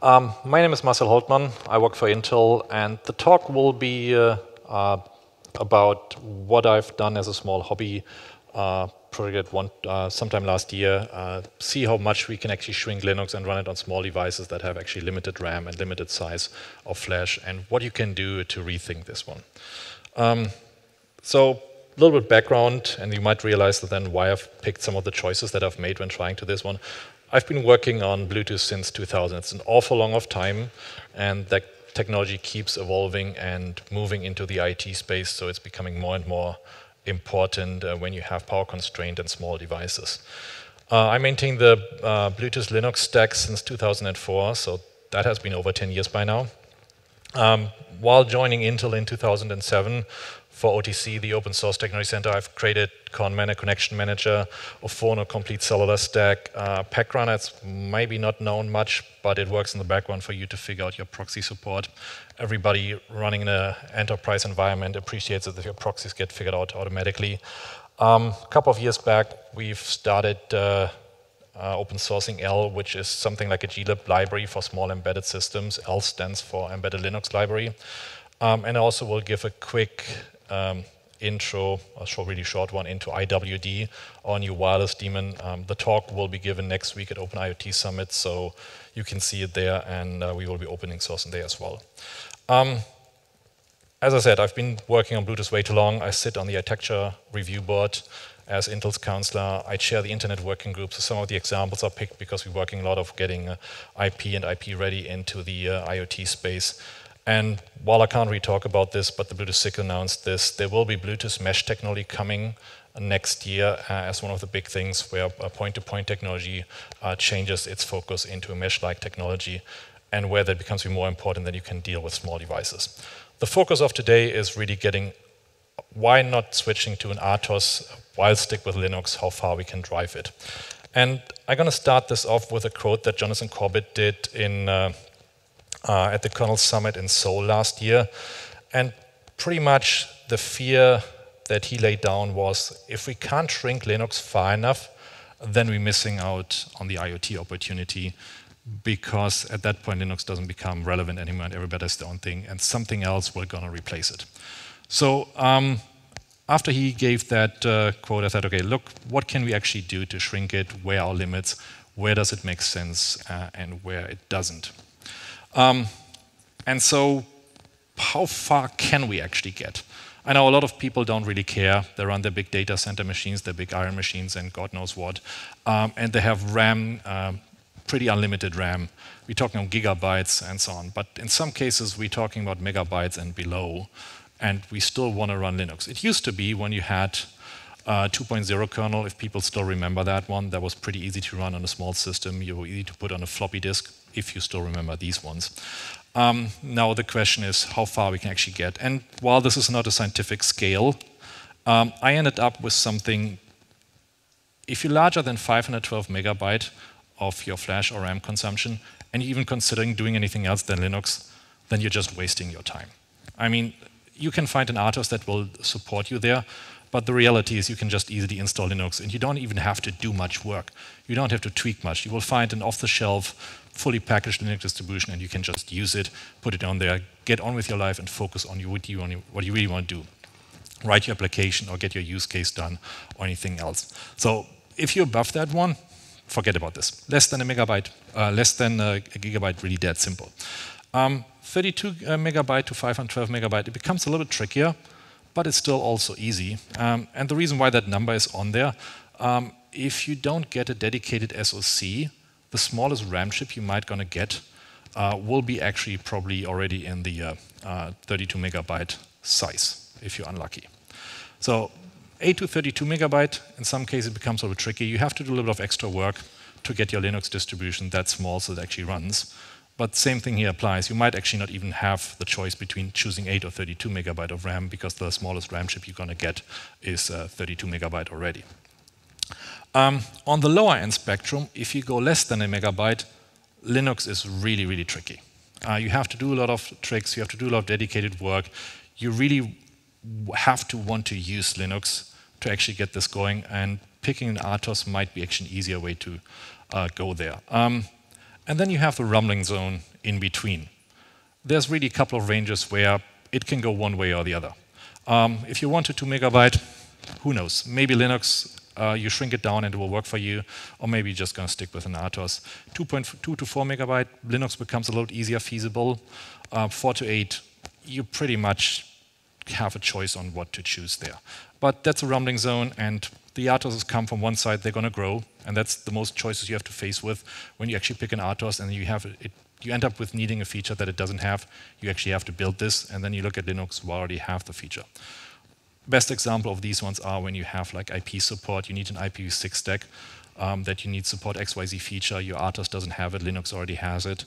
My name is Marcel Holtmann. I work for Intel, and the talk will be about what I've done as a small hobby project sometime last year. See how much we can actually shrink Linux and run it on small devices that have actually limited RAM and limited size of flash, and what you can do to rethink this one. So a little bit of background, and you might realize that then why I've picked some of the choices that I've made when trying to this one. I've been working on Bluetooth since 2000. It's an awful long of time, and that technology keeps evolving and moving into the IT space, so it's becoming more and more important when you have power constraint and small devices. I maintain the Bluetooth Linux stack since 2004, so that has been over 10 years by now. While joining Intel in 2007, for OTC, the Open Source Technology Center, I've created ConMana, Connection Manager, Ophono, Complete Cellular Stack, Packrunner. It's maybe not known much, but it works in the background for you to figure out your proxy support. Everybody running in an enterprise environment appreciates it if your proxies get figured out automatically. A couple of years back, we've started open sourcing L, which is something like a glib library for small embedded systems. L stands for Embedded Linux Library. And I also will give a quick intro, a really short one, into IWD, our new wireless daemon. The talk will be given next week at Open IoT Summit, so you can see it there, and we will be opening source in there as well. As I said, I've been working on Bluetooth way too long. I sit on the architecture review board as Intel's counselor. I chair the internet working group, so some of the examples are picked because we're working a lot of getting IP and IP ready into the IoT space. And while I can't really talk about this, but the Bluetooth 6 announced this, there will be Bluetooth mesh technology coming next year as one of the big things where point-to-point technology changes its focus into a mesh-like technology and where that becomes more important than you can deal with small devices. The focus of today is really getting why not switching to an RTOS while stick with Linux, how far we can drive it. And I'm going to start this off with a quote that Jonathan Corbett did in at the Kernel Summit in Seoul last year, and pretty much the fear that he laid down was, if we can't shrink Linux far enough, then we're missing out on the IoT opportunity, because at that point Linux doesn't become relevant anymore and everybody does their own thing, and something else will gonna replace it. So after he gave that quote, I thought, okay, look, what can we actually do to shrink it? Where are our limits? Where does it make sense and where it doesn't? And so, how far can we actually get? I know a lot of people don't really care. They run their big data center machines, their big iron machines, and God knows what. And they have RAM, pretty unlimited RAM. We're talking about gigabytes and so on. But in some cases, we're talking about megabytes and below. And we still want to run Linux. It used to be when you had 2.0 kernel, if people still remember that one, that was pretty easy to run on a small system. You were easy to put on a floppy disk, if you still remember these ones. Now the question is how far we can actually get. And while this is not a scientific scale, I ended up with something. If you're larger than 512 megabyte of your flash or RAM consumption, and you're even considering doing anything else than Linux, then you're just wasting your time. I mean, you can find an RTOS that will support you there, but the reality is you can just easily install Linux, and you don't even have to do much work. You don't have to tweak much. You will find an off-the-shelf, fully packaged Linux distribution, and you can just use it, put it on there, get on with your life, and focus on what you really want to do. Write your application or get your use case done or anything else. So if you're above that one, forget about this. Less than a megabyte, less than a gigabyte, really dead simple. 32 megabyte to 512 megabyte, it becomes a little bit trickier, but it's still also easy. And the reason why that number is on there, if you don't get a dedicated SoC, the smallest RAM chip you might gonna get will be actually probably already in the 32 megabyte size, if you're unlucky. So 8 to 32 megabyte, in some cases it becomes a little tricky. You have to do a little bit of extra work to get your Linux distribution that small so it actually runs. But same thing here applies. You might actually not even have the choice between choosing 8 or 32 megabyte of RAM, because the smallest RAM chip you're gonna get is 32 megabyte already. On the lower end spectrum, if you go less than a megabyte, Linux is really, really tricky. You have to do a lot of tricks, you have to do a lot of dedicated work. You really have to want to use Linux to actually get this going, and picking an RTOS might be actually an easier way to go there. And then you have the rumbling zone in between. There's really a couple of ranges where it can go one way or the other. If you want a 2 megabyte, who knows? Maybe Linux, you shrink it down and it will work for you, or maybe you're just going to stick with an RTOS. 2.2 to 4 megabyte, Linux becomes a lot easier feasible. 4 to 8, you pretty much have a choice on what to choose there. But that's a rumbling zone, and the RTOSs come from one side, they're going to grow, and that's the most choices you have to face with when you actually pick an RTOS and you have it. You end up with needing a feature that it doesn't have. You actually have to build this, and then you look at Linux, we already have the feature. Best example of these ones are when you have like IP support. You need an IPv6 stack that you need support XYZ feature. Your RTOS doesn't have it. Linux already has it.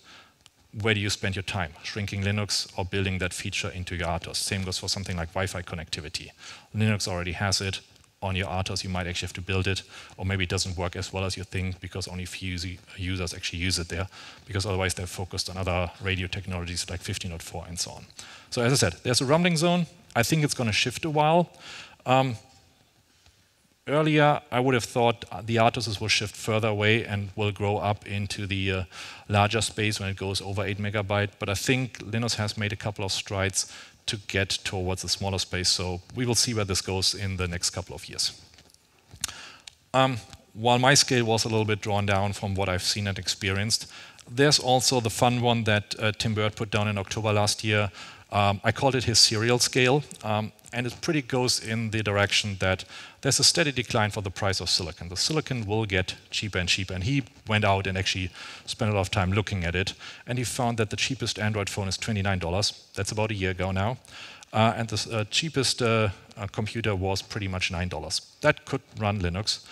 Where do you spend your time? Shrinking Linux or building that feature into your RTOS? Same goes for something like Wi-Fi connectivity. Linux already has it. On your RTOS, you might actually have to build it, or maybe it doesn't work as well as you think because only few users actually use it there, because otherwise they're focused on other radio technologies like 15.4 and so on. So as I said, there's a rumbling zone. I think it's going to shift a while. Earlier, I would have thought the RTOSs will shift further away and will grow up into the larger space when it goes over 8 megabyte, but I think Linux has made a couple of strides to get towards a smaller space, so we will see where this goes in the next couple of years. While my scale was a little bit drawn down from what I've seen and experienced, there's also the fun one that Tim Bird put down in October last year. I called it his serial scale, and it pretty goes in the direction that there's a steady decline for the price of silicon. The silicon will get cheaper and cheaper, and he went out and actually spent a lot of time looking at it, and he found that the cheapest Android phone is $29. That's about a year ago now, and the cheapest computer was pretty much $9. That could run Linux.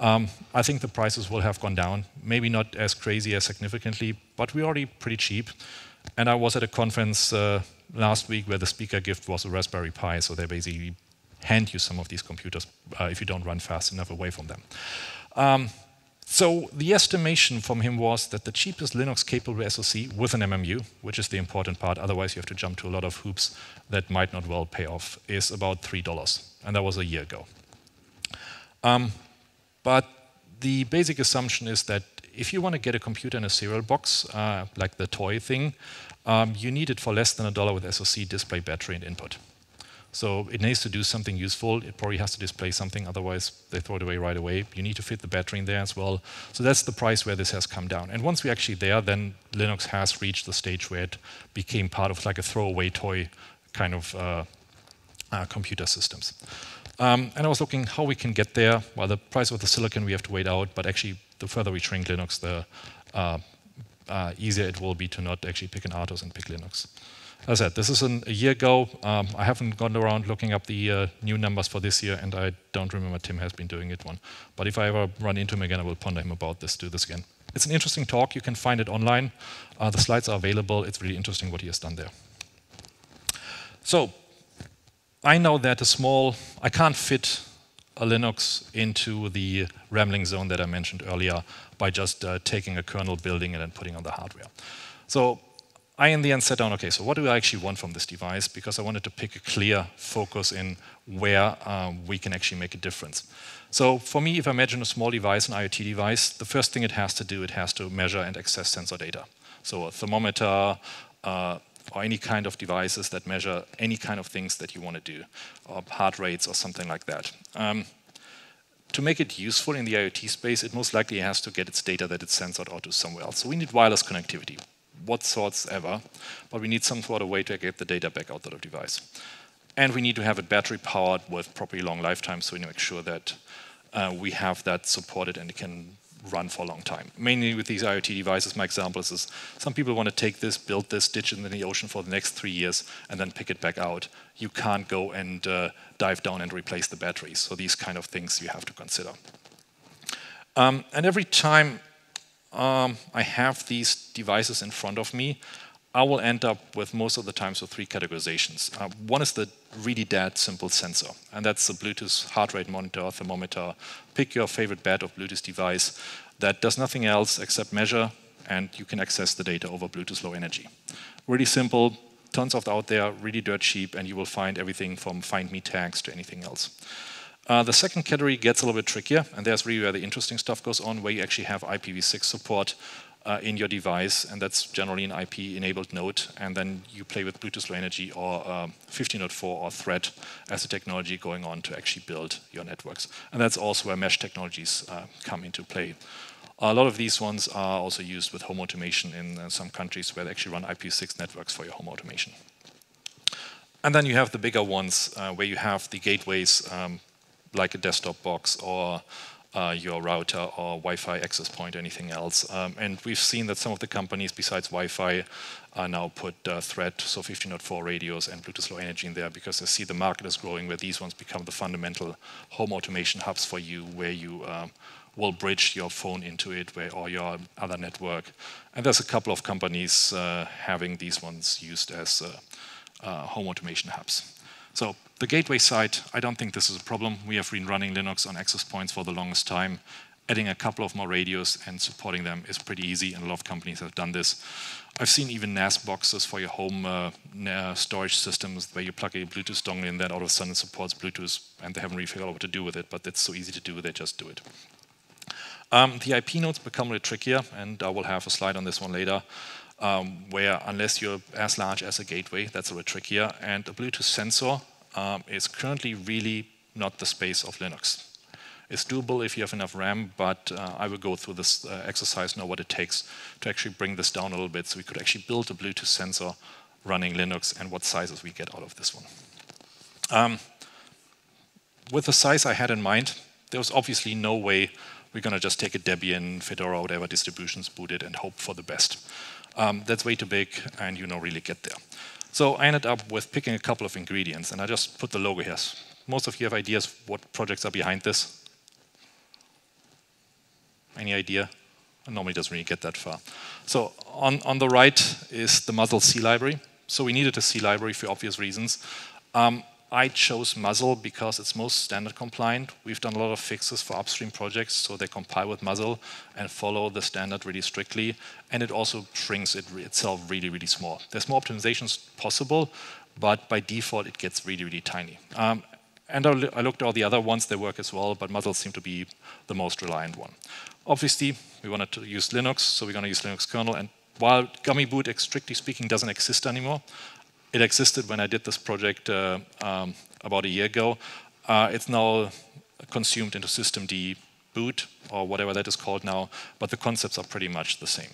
I think the prices will have gone down, maybe not as crazy as significantly, but we're already pretty cheap. And I was at a conference last week where the speaker gift was a Raspberry Pi, so they basically hand you some of these computers if you don't run fast enough away from them. So the estimation from him was that the cheapest Linux-capable SoC with an MMU, which is the important part, otherwise you have to jump to a lot of hoops that might not well pay off, is about $3, and that was a year ago. But the basic assumption is that if you want to get a computer in a serial box, like the toy thing, you need it for less than $1 with SoC, display, battery, and input. So it needs to do something useful. It probably has to display something, otherwise they throw it away right away. You need to fit the battery in there as well. So that's the price where this has come down. And once we're actually there, then Linux has reached the stage where it became part of like a throwaway toy kind of computer systems. And I was looking how we can get there. Well, the price of the silicon we have to wait out, but actually the further we shrink Linux, the easier it will be to not actually pick an RTOS and pick Linux. As I said, this is a year ago. I haven't gone around looking up the new numbers for this year, and I don't remember Tim has been doing it one. But if I ever run into him again, I will ponder him about this, do this again. It's an interesting talk. You can find it online. The slides are available. It's really interesting what he has done there. So I know that I can't fit a Linux into the rambling zone that I mentioned earlier by just taking a kernel, building it, and putting on the hardware. So I, in the end, sat down, okay, so what do I actually want from this device? Because I wanted to pick a clear focus in where we can actually make a difference. So for me, if I imagine a small device, an IoT device, the first thing it has to do, it has to measure and access sensor data. So a thermometer, or any kind of devices that measure any kind of things that you want to do, or heart rates or something like that. To make it useful in the IoT space, it most likely has to get its data that it's censored out to somewhere else. So we need wireless connectivity, what sorts ever, but we need some sort of way to get the data back out of the device. And we need to have it battery powered with properly long lifetime, so we need to make sure that we have that supported and it can run for a long time. Mainly with these IoT devices, my example is some people want to take this, build this, ditch it in the ocean for the next 3 years, and then pick it back out. You can't go and dive down and replace the batteries. So these kind of things you have to consider. And every time I have these devices in front of me, I will end up with most of the times with 3 categorizations. One is the really dead simple sensor, and that's the Bluetooth heart rate monitor, thermometer. Pick your favorite bad of Bluetooth device that does nothing else except measure, and you can access the data over Bluetooth Low Energy. Really simple, tons of out there, really dirt cheap, and you will find everything from find me tags to anything else. The second category gets a little bit trickier, and there's really where the interesting stuff goes on, where you actually have IPv6 support. in your device, and that's generally an IP-enabled node, and then you play with Bluetooth Low Energy or 15.4 or Thread as a technology going on to actually build your networks. And that's also where mesh technologies come into play. A lot of these ones are also used with home automation in some countries where they actually run IPv6 networks for your home automation. And then you have the bigger ones where you have the gateways like a desktop box or your router or Wi-Fi access point, anything else. And we've seen that some of the companies besides Wi-Fi now put Thread, so 15.4 radios and Bluetooth Low Energy in there because they see the market is growing where these ones become the fundamental home automation hubs for you where you will bridge your phone into it or your other network. And there's a couple of companies having these ones used as home automation hubs. So the gateway side, I don't think this is a problem. We have been running Linux on access points for the longest time. Adding a couple of more radios and supporting them is pretty easy, and a lot of companies have done this. I've seen even NAS boxes for your home storage systems where you plug a Bluetooth dongle in that all of a sudden it supports Bluetooth, and they haven't really figured out what to do with it, but it's so easy to do, they just do it. The IP nodes become a little trickier, and I will have a slide on this one later, where unless you're as large as a gateway, that's a little trickier. And a Bluetooth sensor is currently really not the space of Linux. It's doable if you have enough RAM, but I will go through this exercise now what it takes to actually bring this down a little bit so we could actually build a Bluetooth sensor running Linux and what sizes we get out of this one. With the size I had in mind, there was obviously no way we're going to just take a Debian, Fedora, whatever distributions, boot it, and hope for the best. That's way too big, and you don't really get there. So I ended up with picking a couple of ingredients, and I just put the logo here. Most of you have ideas what projects are behind this? Any idea? I normally doesn't really get that far. So on the right is the musl C library. So we needed a C library for obvious reasons. I chose musl because it's most standard compliant. We've done a lot of fixes for upstream projects, so they compile with musl and follow the standard really strictly. And it also shrinks itself really, really small. There's more optimizations possible, but by default, it gets really, really tiny. And I looked at all the other ones, they work as well, but musl seemed to be the most reliant one. Obviously, we wanted to use Linux, so we're going to use Linux kernel. And while Gummiboot, strictly speaking, doesn't exist anymore, it existed when I did this project about a year ago. It's now consumed into systemd boot, or whatever that is called now, but the concepts are pretty much the same.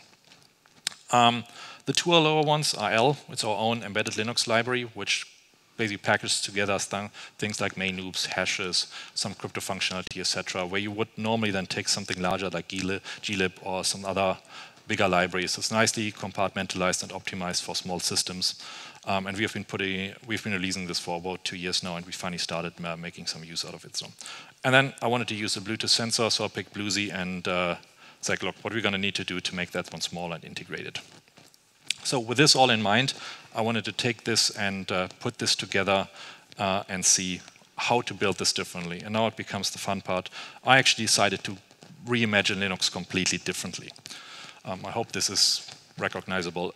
The two lower ones are L. It's our own embedded Linux library, which basically packages together things like main loops, hashes, some crypto functionality, etc., where you would normally then take something larger like glib or some other bigger libraries. It's nicely compartmentalized and optimized for small systems. And we have been releasing this for about 2 years now, and we finally started making some use out of it. So, and then I wanted to use a Bluetooth sensor, so I picked BlueZ, and it's like, look, what are we going to need to do to make that one small and integrated? So with this all in mind, I wanted to take this and put this together and see how to build this differently. And now it becomes the fun part. I actually decided to reimagine Linux completely differently. I hope this is recognizable.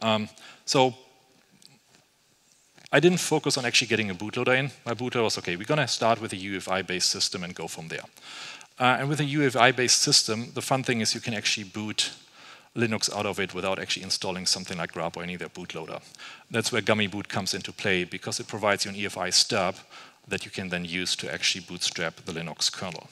So I didn't focus on actually getting a bootloader in. My bootloader was, okay, we're going to start with a UEFI-based system and go from there. And with a UEFI-based system, the fun thing is you can actually boot Linux out of it without actually installing something like grub or any of their bootloader. That's where Gummiboot comes into play, because it provides you an EFI stub that you can then use to actually bootstrap the Linux kernel.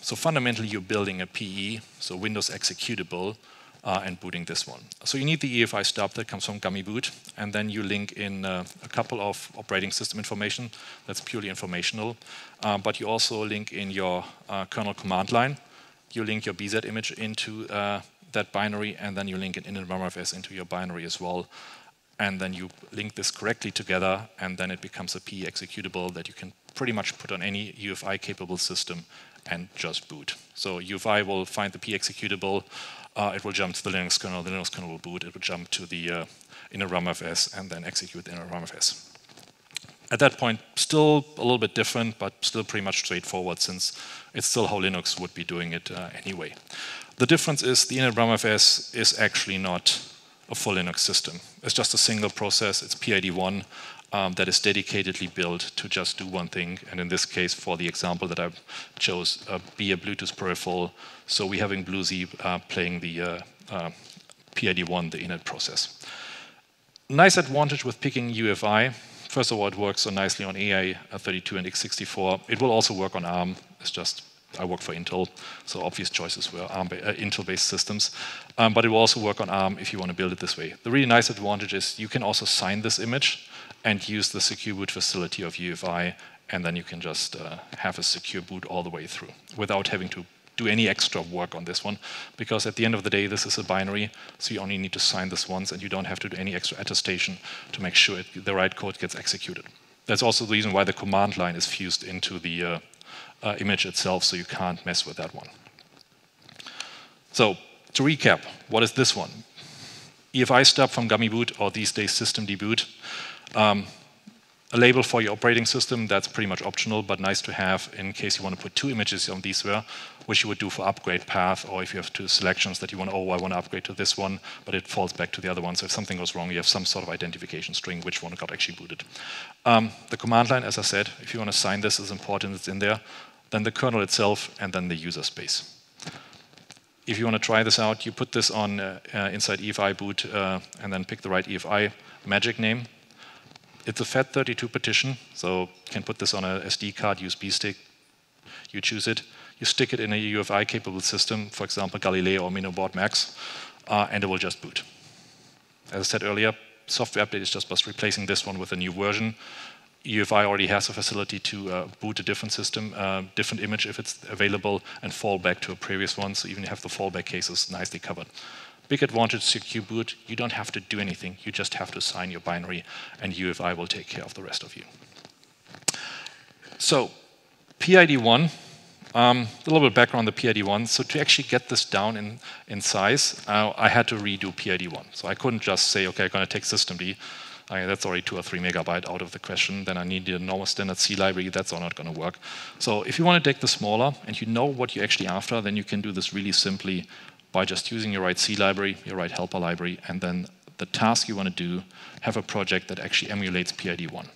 So fundamentally, you're building a PE, so Windows executable, and booting this one. So you need the EFI stub that comes from Gummiboot, and then you link in a couple of operating system information that's purely informational, but you also link in your kernel command line, you link your BZ image into that binary, and then you link an init.mmfs into your binary as well, and then you link this correctly together, and then it becomes a PE executable that you can pretty much put on any UEFI-capable system and just boot. So UEFI will find the PE executable, it will jump to the Linux kernel, the Linux kernel will boot, it will jump to the init.mmfs, and then execute the init.mmfs. At that point, still a little bit different, but still pretty much straightforward, since it's still how Linux would be doing it anyway. The difference is the init.mmfs is actually not a full Linux system. It's just a single process, it's PID1, that is dedicatedly built to just do one thing, and in this case, for the example that I chose, be a Bluetooth peripheral. So we're having BlueZ playing the PID1, the init process. Nice advantage with picking UEFI. First of all, it works so nicely on AI32 and x64. It will also work on ARM. It's just, I work for Intel, so obvious choices were Intel-based systems. But it will also work on ARM if you want to build it this way. The really nice advantage is you can also sign this image and use the secure boot facility of UEFI, and then you can just have a secure boot all the way through without having to do any extra work on this one, because at the end of the day, this is a binary, so you only need to sign this once, and you don't have to do any extra attestation to make sure the right code gets executed. That's also the reason why the command line is fused into the image itself, so you can't mess with that one. So, to recap, what is this one? EFI stub from Gummiboot, or these days systemd boot. A label for your operating system, that's pretty much optional, but nice to have in case you want to put two images on these where, which you would do for upgrade path, or if you have two selections that you want, oh, I want to upgrade to this one, but it falls back to the other one. So if something goes wrong, you have some sort of identification string which one got actually booted. The command line, as I said, if you want to sign this, is important, it's in there. Then the kernel itself, and then the user space. If you want to try this out, you put this on inside EFI boot, and then pick the right EFI magic name. It's a FAT32 partition, so you can put this on a SD card, USB stick. You choose it. You stick it in a UEFI-capable system, for example, Galileo or MinnowBoard Max, and it will just boot. As I said earlier, software update is just by replacing this one with a new version. UEFI already has a facility to boot a different system, different image if it's available, and fall back to a previous one, so even have the fallback cases nicely covered. Big advantage, secure boot, you don't have to do anything. You just have to sign your binary, and UEFI will take care of the rest of you. So, PID1, a little bit of background on the PID1. So to actually get this down in size, I had to redo PID1. So I couldn't just say, okay, I'm going to take systemd. That's already 2 or 3 megabytes out of the question. Then I need the normal standard C library. That's all not going to work. So if you want to take the smaller, and you know what you're actually after, then you can do this really simply by just using your right C library, your right helper library, and then the task you want to do, have a project that actually emulates PID1.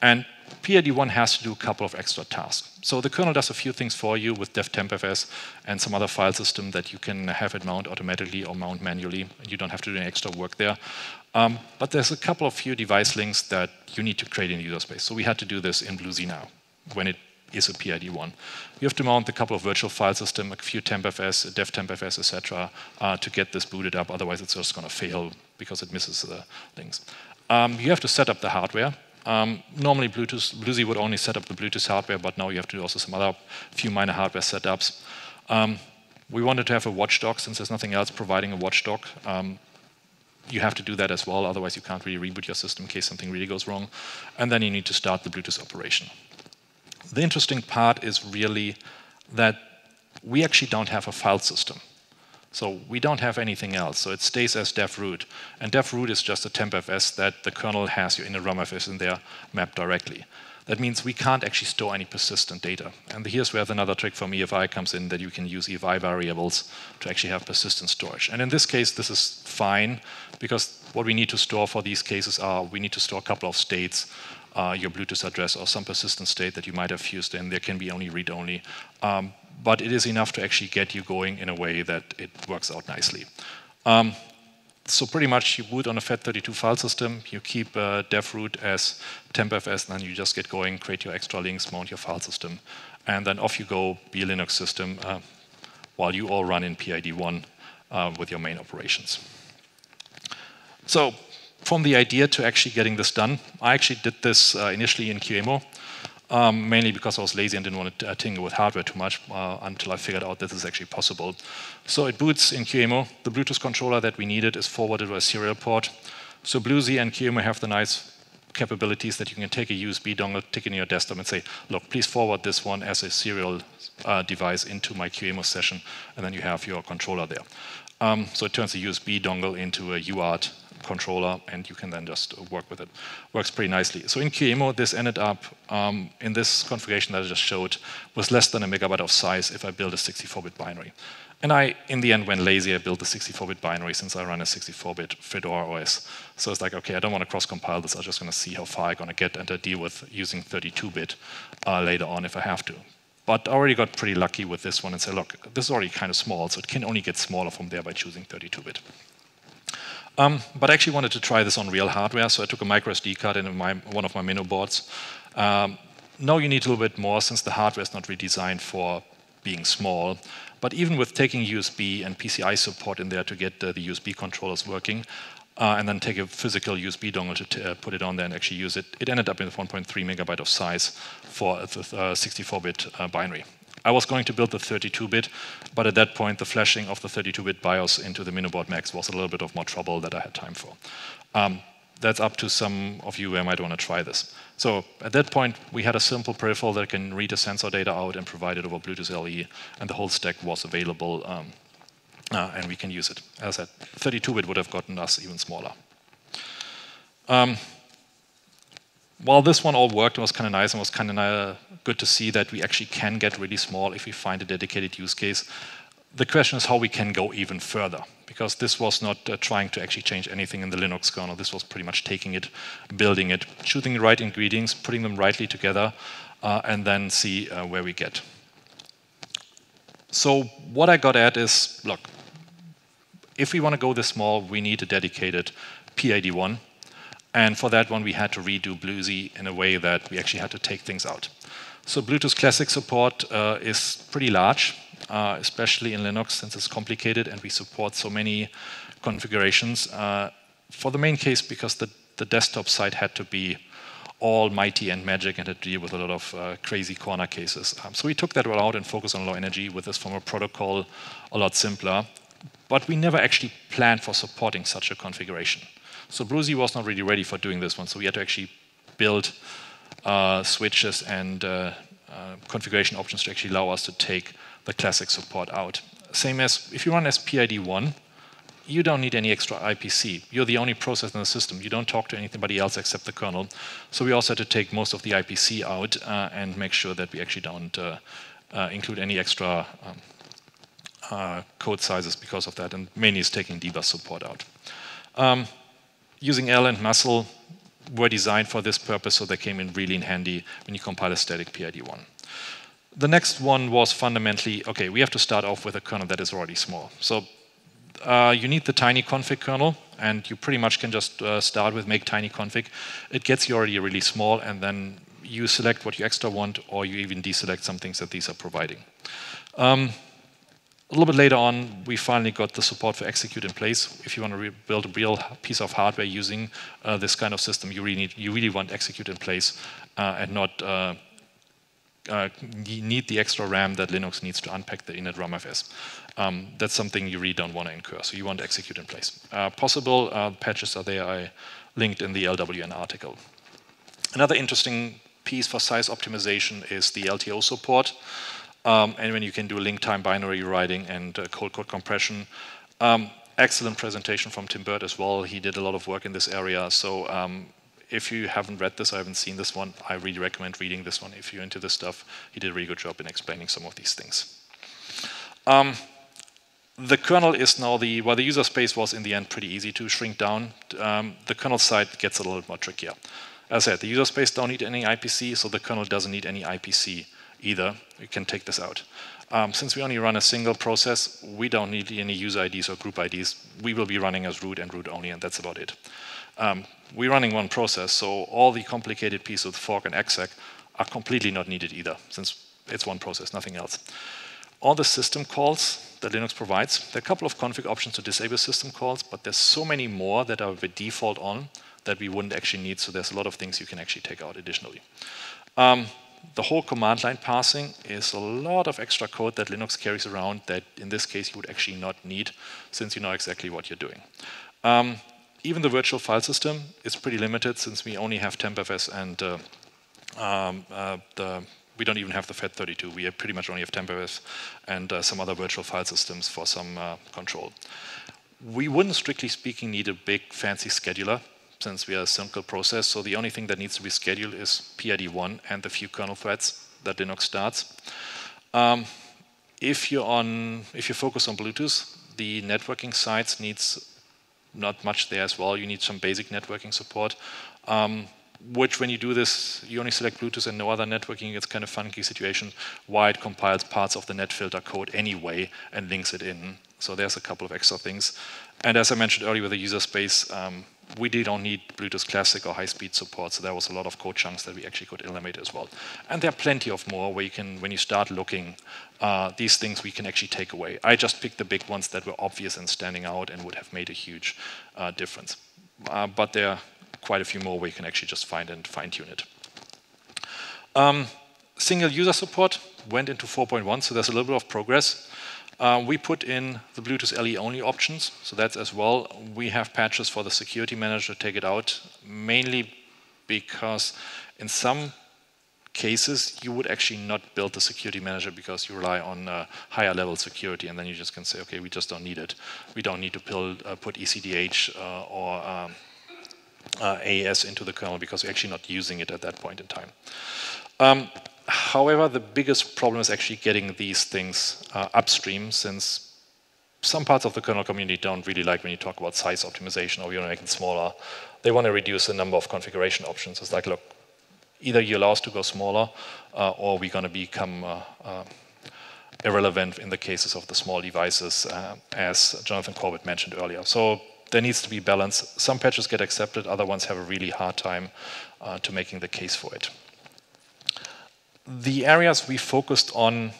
And PID1 has to do a couple of extra tasks. So the kernel does a few things for you with def tempfs and some other file system that you can have it mount automatically or mount manually. You don't have to do any extra work there. But there's a couple of few device links that you need to create in user space. So we had to do this in BlueZ now, when it is a PID1. You have to mount a couple of virtual file systems, a few tempfs, a dev tempfs, etc., to get this booted up. Otherwise, it's just going to fail because it misses the things. You have to set up the hardware. Normally, BlueZ would only set up the Bluetooth hardware, but now you have to do also some other few minor hardware setups. We wanted to have a watchdog, since there's nothing else providing a watchdog. You have to do that as well, otherwise you can't really reboot your system in case something really goes wrong. And then you need to start the Bluetooth operation. The interesting part is really that we actually don't have a file system. So we don't have anything else. So it stays as dev root. And dev root is just a tempfs that the kernel has your inner rumfs in there mapped directly. That means we can't actually store any persistent data. And here's where another trick from EFI comes in, that you can use EFI variables to actually have persistent storage. And in this case, this is fine, because what we need to store for these cases are we need to store a couple of states, your Bluetooth address or some persistent state that you might have fused in. There can be only read-only. But it is enough to actually get you going in a way that it works out nicely. So pretty much you boot on a FAT32 file system, you keep dev root as tempfs, and then you just get going, create your extra links, mount your file system, and then off you go, be a Linux system, while you all run in PID1 with your main operations. So from the idea to actually getting this done, I actually did this initially in QEMU. Mainly because I was lazy and didn't want to tingle with hardware too much until I figured out that this is actually possible. So it boots in QEMU. The Bluetooth controller that we needed is forwarded by a serial port. So BlueZ and QEMU have the nice capabilities that you can take a USB dongle, stick it in your desktop, and say, look, please forward this one as a serial device into my QEMU session, and then you have your controller there. So it turns the USB dongle into a UART controller, and you can then just work with it. Works pretty nicely. So in QEMU, this ended up in this configuration that I just showed was less than a megabyte of size if I build a 64-bit binary. And I, in the end, went lazy. I built a 64-bit binary since I run a 64-bit Fedora OS. So it's like, okay, I don't want to cross-compile this. I'm just going to see how far I'm going to get and I deal with using 32-bit later on if I have to. But I already got pretty lucky with this one and said, look, this is already kind of small, so it can only get smaller from there by choosing 32-bit. But I actually wanted to try this on real hardware, so I took a microSD card in one of my Minnow boards. Now you need a little bit more since the hardware is not redesigned for being small. But even with taking USB and PCI support in there to get the USB controllers working, and then take a physical USB dongle to put it on there and actually use it, it ended up in 1.3 megabyte of size for a 64-bit binary. I was going to build the 32-bit, but at that point, the flashing of the 32-bit BIOS into the MinnowBoard Max was a little bit of more trouble that I had time for. That's up to some of you who might want to try this. So at that point, we had a simple peripheral that can read the sensor data out and provide it over Bluetooth LE, and the whole stack was available, and we can use it. As I said, 32-bit would have gotten us even smaller. While this one all worked, it was kind of nice and was kind of good to see that we actually can get really small if we find a dedicated use case. The question is how we can go even further, because this was not trying to actually change anything in the Linux kernel. This was pretty much taking it, building it, choosing the right ingredients, putting them rightly together, and then see where we get. So what I got at is, look, if we want to go this small, we need a dedicated PID1. And for that one, we had to redo BlueZ in a way that we actually had to take things out. So Bluetooth Classic support is pretty large, especially in Linux, since it's complicated and we support so many configurations. For the main case, because the desktop side had to be all mighty and magic and had to deal with a lot of crazy corner cases. So we took that all out and focused on low energy with this form of protocol, a lot simpler. But we never actually planned for supporting such a configuration. So BlueZ was not really ready for doing this one, so we had to actually build switches and configuration options to actually allow us to take the classic support out. Same as if you run as PID1, you don't need any extra IPC. You're the only process in the system. You don't talk to anybody else except the kernel. So we also had to take most of the IPC out and make sure that we actually don't include any extra code sizes because of that, and mainly is taking dbus support out. Using L and musl were designed for this purpose, so they came in really in handy when you compile a static PID1. The next one was fundamentally, okay, we have to start off with a kernel that is already small. So you need the tiny config kernel, and you pretty much can just start with make tiny config. It gets you already really small, and then you select what you extra want, or you even deselect some things that these are providing. A little bit later on, we finally got the support for execute in place. If you want to build a real piece of hardware using this kind of system, you really want execute in place and not need the extra RAM that Linux needs to unpack the init RAMFS. That's something you really don't want to incur, so you want execute in place. Possible patches are there. I linked in the LWN article. Another interesting piece for size optimization is the LTO support. And when you can do link time binary writing and cold code compression. Excellent presentation from Tim Bird as well. He did a lot of work in this area. So if you haven't read this, I haven't seen this one, I really recommend reading this one if you're into this stuff. He did a really good job in explaining some of these things. The kernel is now while the user space was in the end pretty easy to shrink down, the kernel side gets a little bit more trickier. As I said, the user space don't need any IPC, so the kernel doesn't need any IPC. Either, we can take this out. Since we only run a single process, we don't need any user IDs or group IDs. We will be running as root and root only, and that's about it. We're running one process, so all the complicated pieces with fork and exec are completely not needed either, since it's one process, nothing else. All the system calls that Linux provides, there are a couple of config options to disable system calls, but there's so many more that are by default on that we wouldn't actually need, so there's a lot of things you can actually take out additionally. The whole command line parsing is a lot of extra code that Linux carries around that in this case you would actually not need since you know exactly what you're doing. Even the virtual file system is pretty limited since we only have tempfs and we don't even have the FAT32. We pretty much only have tempfs and some other virtual file systems for some control. We wouldn't, strictly speaking, need a big fancy scheduler, since we are a simple process, so the only thing that needs to be scheduled is PID1 and the few kernel threads that Linux starts. If you focus on Bluetooth, the networking sites needs not much there as well. You need some basic networking support, which when you do this, you only select Bluetooth and no other networking. It's kind of a funky situation. Why it compiles parts of the net filter code anyway and links it in. So there's a couple of extra things. And as I mentioned earlier with the user space, we don't need Bluetooth Classic or high-speed support, so there was a lot of code chunks that we actually could eliminate as well. And there are plenty of more where you can, when you start looking, these things we can actually take away. I just picked the big ones that were obvious and standing out and would have made a huge difference. But there are quite a few more where you can actually just find and fine-tune it. Single user support went into 4.1, so there's a little bit of progress. We put in the Bluetooth LE only options, so that's as well. We have patches for the security manager to take it out, mainly because in some cases you would actually not build the security manager because you rely on higher level security, and then you just can say, okay, we just don't need it. We don't need to build, put ECDH or AES into the kernel because we're actually not using it at that point in time. However, the biggest problem is actually getting these things upstream, since some parts of the kernel community don't really like when you talk about size optimization or we want to make it smaller. They want to reduce the number of configuration options. It's like, look, either you allow us to go smaller or we're going to become irrelevant in the cases of the small devices, as Jonathan Corbett mentioned earlier. So there needs to be balance. Some patches get accepted, other ones have a really hard time to making the case for it. The areas we focused on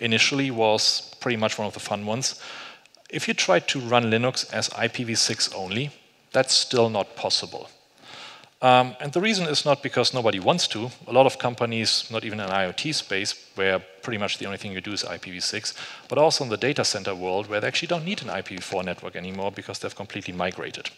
initially was pretty much one of the fun ones. If you try to run Linux as IPv6 only, that's still not possible. And the reason is not because nobody wants to. A lot of companies, not even in IoT space, where pretty much the only thing you do is IPv6, but also in the data center world where they actually don't need an IPv4 network anymore because they've completely migrated.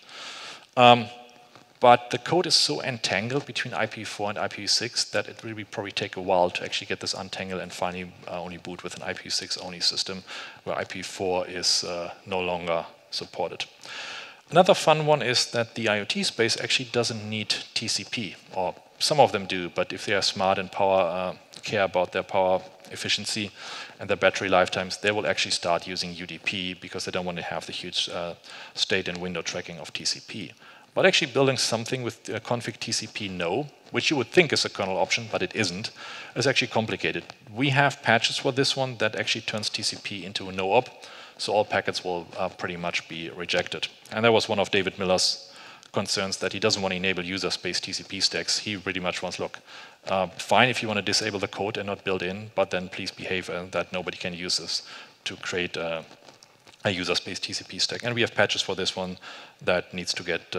But the code is so entangled between IPv4 and IPv6 that it will probably take a while to actually get this untangled and finally only boot with an IPv6 only system where IPv4 is no longer supported. Another fun one is that the IoT space actually doesn't need TCP, or some of them do, but if they are smart and care about their power efficiency and their battery lifetimes, they will actually start using UDP because they don't want to have the huge state and window tracking of TCP. But actually building something with config TCP no, which you would think is a kernel option, but it isn't, is actually complicated. We have patches for this one that actually turns TCP into a no-op, so all packets will pretty much be rejected. And that was one of David Miller's concerns, that he doesn't want to enable user space TCP stacks. He pretty much wants, look, fine if you want to disable the code and not build in, but then please behave that nobody can use this to create a user space TCP stack. And we have patches for this one that needs to get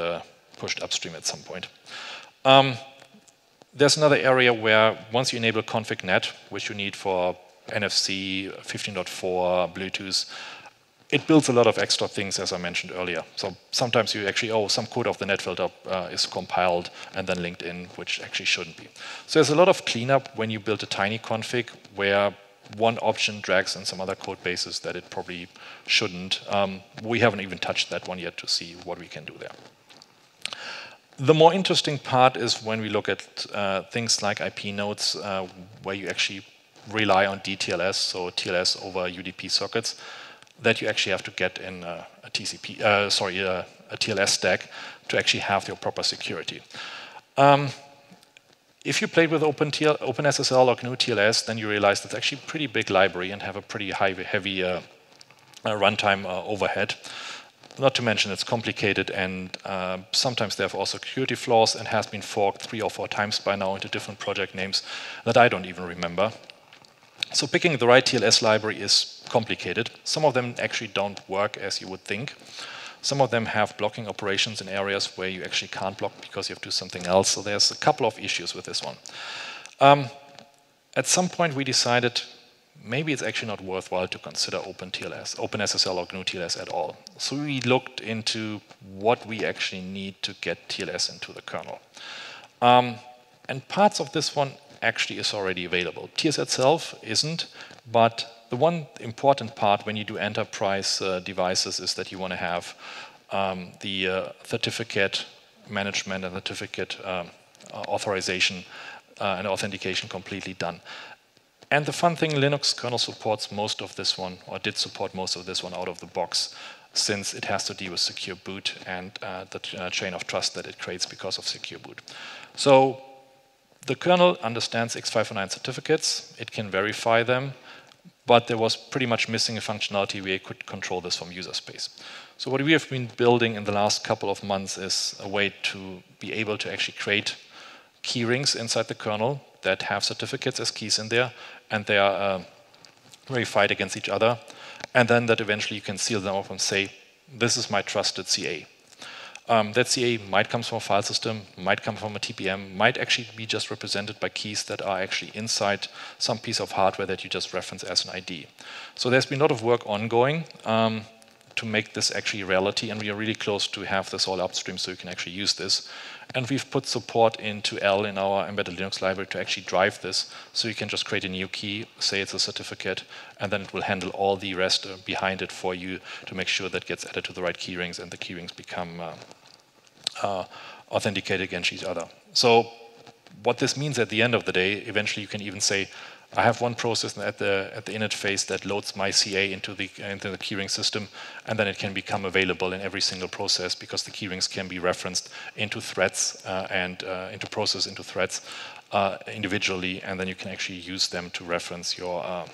pushed upstream at some point. There's another area where once you enable config NAT, which you need for NFC, 15.4, Bluetooth, it builds a lot of extra things, as I mentioned earlier. So sometimes you actually, oh, some code of the net filter is compiled and then linked in, which actually shouldn't be. So there's a lot of cleanup when you build a tiny config where one option drags in some other code bases that it probably shouldn't. We haven't even touched that one yet to see what we can do there. The more interesting part is when we look at things like IP nodes, where you actually rely on DTLS, so TLS over UDP sockets, that you actually have to get in a TLS stack to actually have your proper security. If you played with OpenSSL or GNU TLS, then you realize that's actually a pretty big library and have a pretty heavy runtime overhead. Not to mention it's complicated, and sometimes they have also security flaws and has been forked 3 or 4 times by now into different project names that I don't even remember. So picking the right TLS library is complicated. Some of them actually don't work as you would think. Some of them have blocking operations in areas where you actually can't block because you have to do something else. So there's a couple of issues with this one. At some point we decided maybe it's actually not worthwhile to consider OpenSSL or GNU TLS at all. So we looked into what we actually need to get TLS into the kernel. And parts of this one actually is already available. TLS itself isn't, but the one important part when you do enterprise devices is that you want to have the certificate management and certificate authorization and authentication completely done. And the fun thing, Linux kernel supports most of this one, or did support most of this one out of the box, since it has to deal with secure boot and the chain of trust that it creates because of secure boot. So the kernel understands X509 certificates, it can verify them, but there was pretty much missing a functionality where you could control this from user space. So what we have been building in the last couple of months is a way to be able to actually create key rings inside the kernel that have certificates as keys in there, and they are verified against each other, and then that eventually you can seal them off and say, this is my trusted CA. That CA might come from a file system, might come from a TPM, might actually be just represented by keys that are actually inside some piece of hardware that you just reference as an ID. So there's been a lot of work ongoing to make this actually reality, and we are really close to have this all upstream so you can actually use this. And we've put support into L in our embedded Linux library to actually drive this, so you can just create a new key, say it's a certificate, and then it will handle all the rest behind it for you to make sure that gets added to the right key rings and the key rings become authenticated against each other. So what this means at the end of the day, eventually you can even say, I have one process at the init phase that loads my CA into the keyring system, and then it can become available in every single process because the keyrings can be referenced into threads into process into threads individually, and then you can actually use them to reference your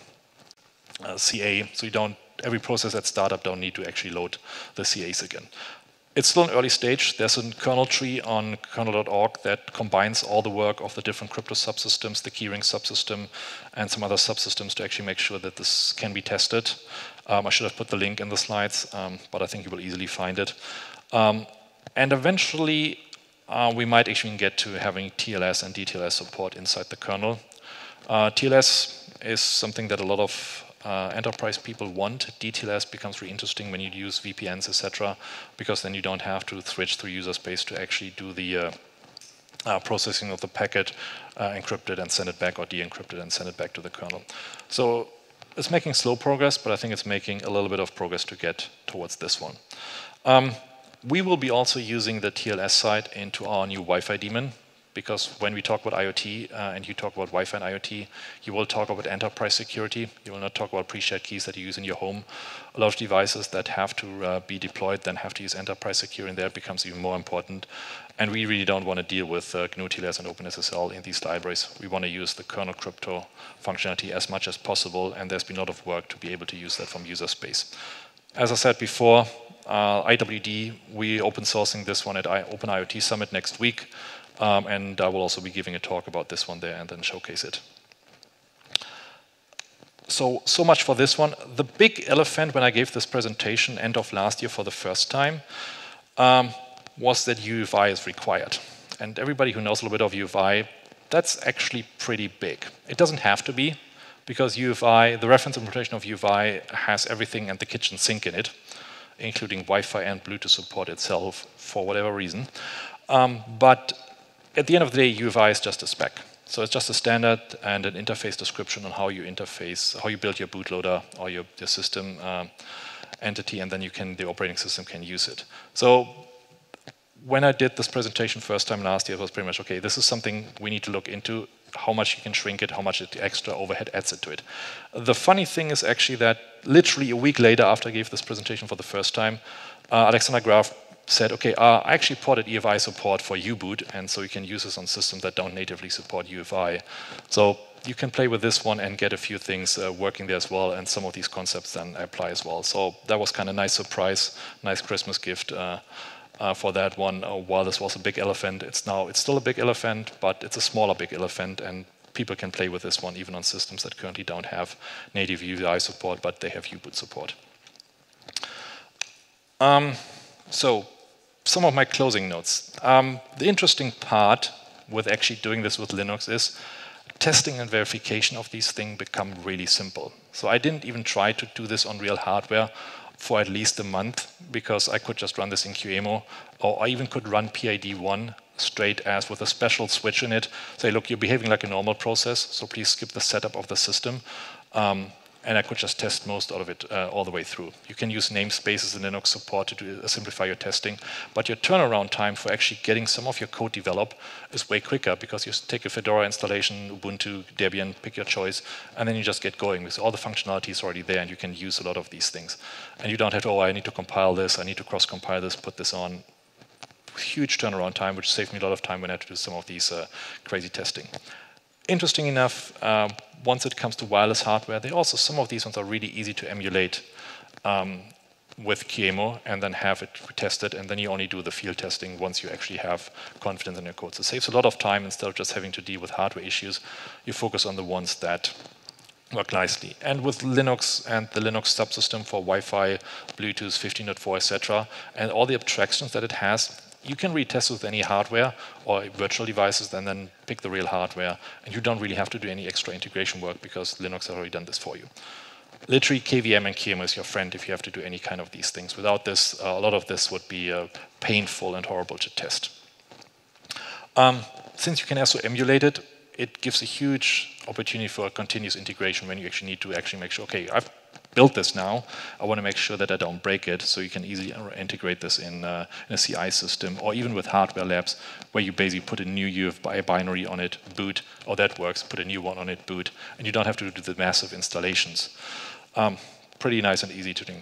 CA. So you don't every process at startup don't need to actually load the CAs again. It's still an early stage. There's a kernel tree on kernel.org that combines all the work of the different crypto subsystems, the keyring subsystem, and some other subsystems to actually make sure that this can be tested. I should have put the link in the slides, but I think you will easily find it. And eventually, we might actually get to having TLS and DTLS support inside the kernel. TLS is something that a lot of enterprise people want. DTLS becomes really interesting when you use VPNs, etc., because then you don't have to switch through user space to actually do the processing of the packet, encrypt it and send it back, or de-encrypt it and send it back to the kernel. So it's making slow progress, but I think it's making a little bit of progress to get towards this one. We will be also using the TLS side into our new Wi-Fi daemon, because when we talk about IoT and you talk about Wi-Fi and IoT, you will talk about enterprise security. You will not talk about pre-shared keys that you use in your home. A lot of devices that have to be deployed then have to use enterprise security, and that becomes even more important. And we really don't want to deal with GNU TLS and OpenSSL in these libraries. We want to use the kernel crypto functionality as much as possible, and there's been a lot of work to be able to use that from user space. As I said before, IWD, we're open sourcing this one at Open IoT Summit next week. And I will also be giving a talk about this one there and then showcase it. So much for this one. The big elephant when I gave this presentation end of last year for the first time was that UEFI is required. And everybody who knows a little bit of UEFI, that's actually pretty big. It doesn't have to be, because UEFI, the reference implementation of UEFI has everything and the kitchen sink in it, including Wi-Fi and Bluetooth support itself for whatever reason. But at the end of the day, UEFI is just a spec. So it's just a standard and an interface description on how you interface, how you build your bootloader or your system entity, and then the operating system can use it. So when I did this presentation first time last year, it was pretty much, okay, this is something we need to look into, how much you can shrink it, how much the extra overhead adds into it. The funny thing is actually that literally a week later after I gave this presentation for the first time, Alexander Graf said, okay, I actually ported EFI support for U-Boot, and so you can use this on systems that don't natively support UEFI. So you can play with this one and get a few things working there as well, and some of these concepts then apply as well. So that was kind of a nice surprise, nice Christmas gift for that one. While this was a big elephant, it's still a big elephant, but it's a smaller big elephant, and people can play with this one even on systems that currently don't have native UEFI support, but they have U-Boot support. So some of my closing notes. The interesting part with actually doing this with Linux is testing and verification of these things become really simple. So I didn't even try to do this on real hardware for at least a month, because I could just run this in QEMU, or I even could run PID1 straight as with a special switch in it. Say, look, you're behaving like a normal process, so please skip the setup of the system. And I could just test most out of it all the way through. You can use namespaces in Linux support to simplify your testing, but your turnaround time for actually getting some of your code developed is way quicker, because you take a Fedora installation, Ubuntu, Debian, pick your choice, and then you just get going because all the functionality is already there and you can use a lot of these things. And you don't have to, oh, I need to compile this, I need to cross-compile this, put this on. Huge turnaround time, which saved me a lot of time when I had to do some of these crazy testing. Interesting enough, once it comes to wireless hardware, they also, some of these ones are really easy to emulate with QEMU and then have it tested, and then you only do the field testing once you actually have confidence in your code. So it saves a lot of time. Instead of just having to deal with hardware issues, you focus on the ones that work nicely. And with Linux and the Linux subsystem for Wi-Fi, Bluetooth, 15.4, etc., and all the abstractions that it has, you can retest with any hardware or virtual devices and then pick the real hardware. And you don't really have to do any extra integration work because Linux has already done this for you. Literally, KVM and QEMU is your friend if you have to do any kind of these things. Without this, a lot of this would be painful and horrible to test. Since you can also emulate it, it gives a huge opportunity for continuous integration when you actually need to make sure, okay, I've built this now, I want to make sure that I don't break it, so you can easily integrate this in a CI system, or even with hardware labs, where you basically put a new UEFI binary on it, boot, or that works, put a new one on it, boot, and you don't have to do the massive installations. Pretty nice and easy to do.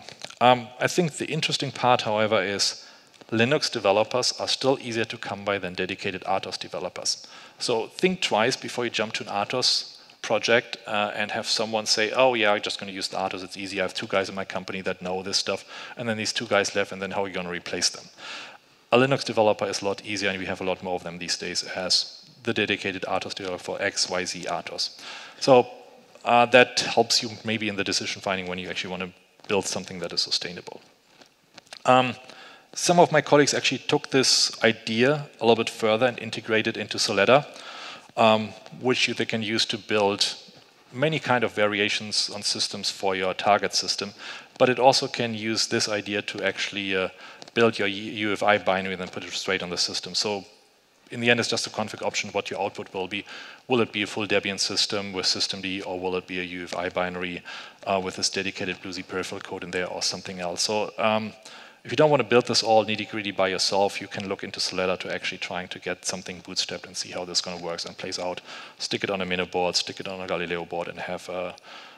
I think the interesting part, however, is Linux developers are still easier to come by than dedicated RTOS developers. So think twice before you jump to an RTOS project and have someone say, oh yeah, I'm just going to use the RTOS, it's easy, I have two guys in my company that know this stuff, and then these two guys left, and then how are you going to replace them? A Linux developer is a lot easier, and we have a lot more of them these days as the dedicated RTOS developer for X, Y, Z RTOS. So that helps you maybe in the decision finding when you actually want to build something that is sustainable. Some of my colleagues actually took this idea a little bit further and integrated into Soletta, which they can use to build many kind of variations on systems for your target system. But it also can use this idea to actually build your UEFI binary and then put it straight on the system. So in the end, it's just a config option what your output will be. Will it be a full Debian system with systemd, or will it be a UEFI binary with this dedicated BlueZ peripheral code in there, or something else? So if you don't want to build this all nitty-gritty by yourself, you can look into Soletta to actually trying to get something bootstrapped and see how this going to work and plays out. Stick it on a MinnowBoard, stick it on a Galileo board, and have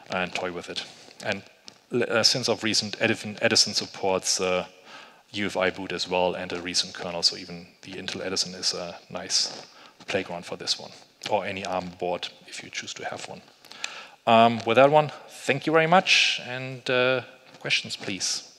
and toy with it. And since of recent, Edison supports UEFI boot as well, and a recent kernel, so even the Intel Edison is a nice playground for this one, or any ARM board if you choose to have one. With that one, thank you very much, and questions, please.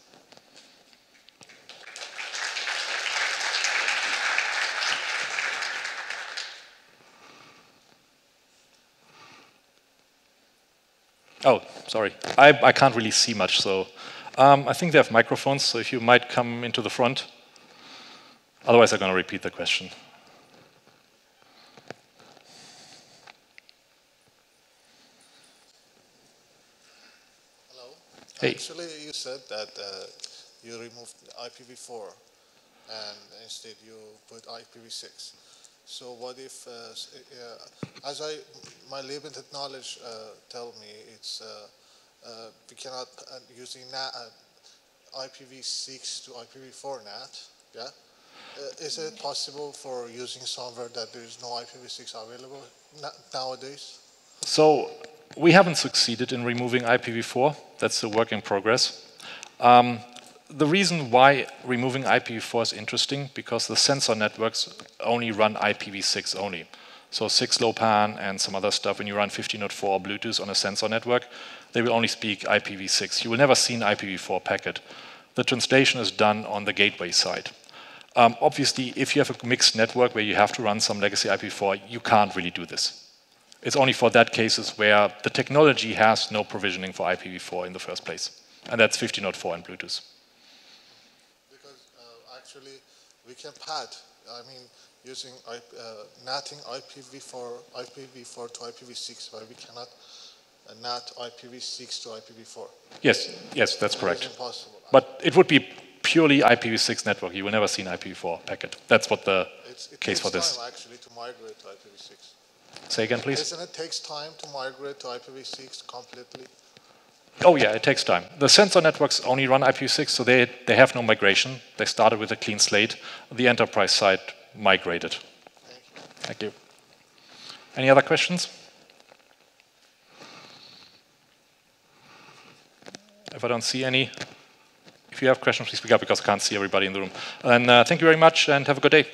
Oh, sorry. I can't really see much, so I think they have microphones, so if you might come into the front. Otherwise, I'm going to repeat the question. Hello. Hey. Actually, you said that you removed IPv4, and instead you put IPv6. So what if, as my limited knowledge tell me, it's we cannot using IPv6 to IPv4 NAT, yeah? Is it possible for using somewhere that there is no IPv6 available nowadays? So we haven't succeeded in removing IPv4. That's a work in progress. The reason why removing IPv4 is interesting, because the sensor networks only run IPv6 only. So 6LoWPAN and some other stuff, when you run 15.4 or Bluetooth on a sensor network, they will only speak IPv6. You will never see an IPv4 packet. The translation is done on the gateway side. Obviously, if you have a mixed network where you have to run some legacy IPv4, you can't really do this. It's only for that cases where the technology has no provisioning for IPv4 in the first place. And that's 15.4 and Bluetooth. Actually, we can pad. I mean, using NATing IPv4 to IPv6, but we cannot NAT IPv6 to IPv4. Yes, yes, that's correct. It's impossible. But it would be purely IPv6 network. You will never see an IPv4 packet. That's what the case for this. It takes time actually to migrate to IPv6. Say again, please. Isn't it takes time to migrate to IPv6 completely? Oh yeah, it takes time. The sensor networks only run IPv6, so they have no migration. They started with a clean slate. The enterprise side migrated. Thank you. Any other questions? If I don't see any, if you have questions, please speak up because I can't see everybody in the room. And thank you very much and have a good day.